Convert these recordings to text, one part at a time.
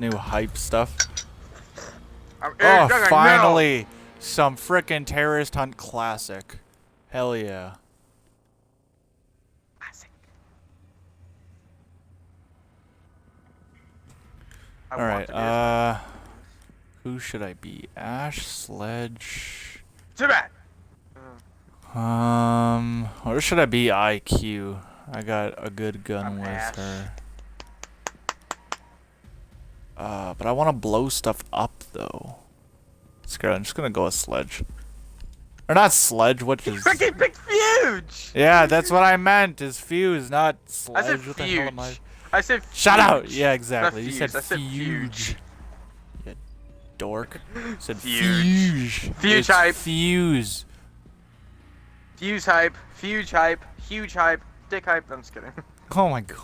new hype stuff. Oh, finally! Some frickin' Terrorist Hunt classic. Hell yeah. Classic. Alright, who should I be? Ash, Sledge... Too bad! Or should I be IQ? I got a good gun with her. But I want to blow stuff up, though. Screw it, I'm just gonna go with Sledge. Or not Sledge, which is... Freaking big Fuse! Yeah, that's what I meant, is Fuse, not Sledge. I said Fuse. I said Fuse. Shut out! Yeah, exactly. You said Fuse. You dork. You said Fuse. Fuse hype. Fuse. Fuse hype. Fuse hype. Huge hype. Dick hype. I'm just kidding. Oh my god.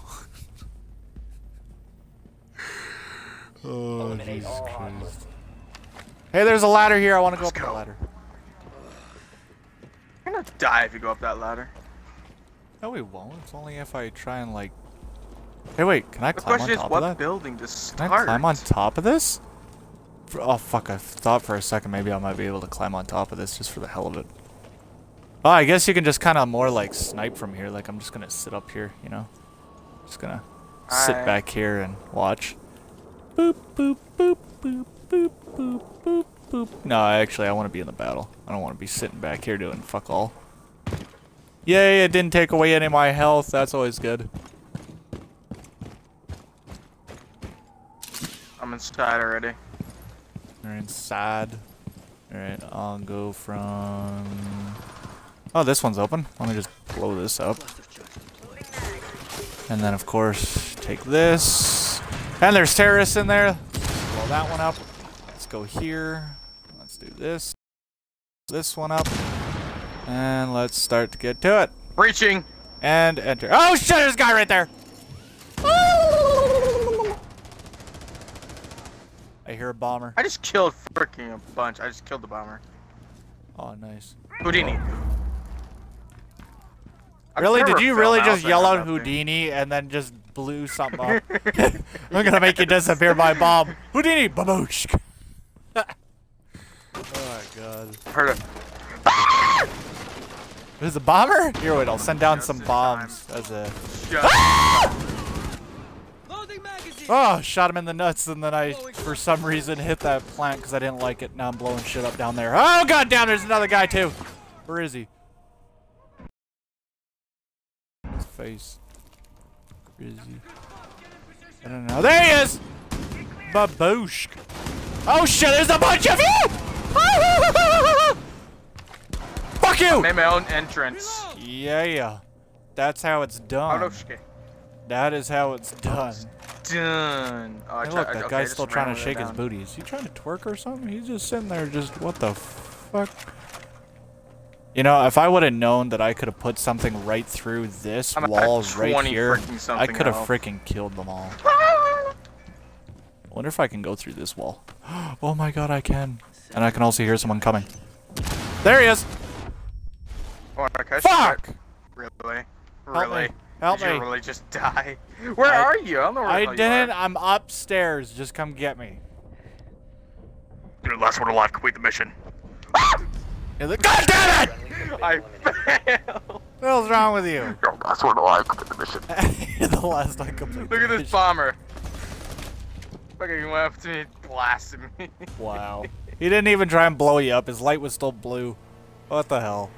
Oh, Jesus Christ. Hey, there's a ladder here. I want to go up the ladder. You're gonna die if you go up that ladder. No, we won't. It's only if I try and, like... Hey, wait. Can I climb on top of that? The question is, what building to start? Can I climb on top of this? Oh, fuck. I thought for a second maybe I might be able to climb on top of this just for the hell of it. Oh, I guess you can just kind of more, like, snipe from here. Like, I'm just gonna sit up here, you know? Just gonna sit back here and watch. Boop, boop, boop, boop, boop, boop, boop, boop. No, actually, I want to be in the battle. I don't want to be sitting back here doing fuck all. Yay, it didn't take away any of my health. That's always good. I'm inside already. You're inside. Alright, I'll go from... Oh, this one's open. Let me just blow this up. And then, of course, take this. And there's terrorists in there. Blow that one up. Let's go here. Let's do this. This one up. And let's start to get to it. Breaching. And enter. Oh shit, there's a guy right there. Ooh. I hear a bomber. I just killed freaking a bunch. I just killed the bomber. Oh, nice. Houdini. Really? Did you really just yell out Houdini and then just... blew something up. I'm gonna make you disappear my bomb. Houdini! Baboosh! Oh my god. Heard it. Is it a bomber? Here, wait, I'll send down some bombs as a... Oh, shot him in the nuts and then I, for some reason, hit that plant because I didn't like it. Now I'm blowing shit up down there. Oh god damn, there's another guy too! Where is he? His face. I don't know. There he is! Baboosh! Oh shit, there's a bunch of you! Fuck you! I made my own entrance. Yeah. That's how it's done. That is how it's done. Oh, hey, look, that guy's still trying to shake his booty. Is he trying to twerk or something? He's just sitting there just, what the fuck? You know, if I would have known that I could have put something right through this wall right here, I could have freaking killed them all. I wonder if I can go through this wall. Oh my god, I can. And I can also hear someone coming. There he is! Oh, fuck! Really? Really? Help me. Did you really just die? Where are you? I don't know where you are. I didn't. I'm upstairs. Just come get me. You're the last one alive. Complete the mission. God damn it! I failed. What else is wrong with you? You're the last one alive. Complete the mission. You're the last one complete. Look at this bomber. Fucking went up to me, blasted me. Wow. He didn't even try and blow you up. His light was still blue. What the hell?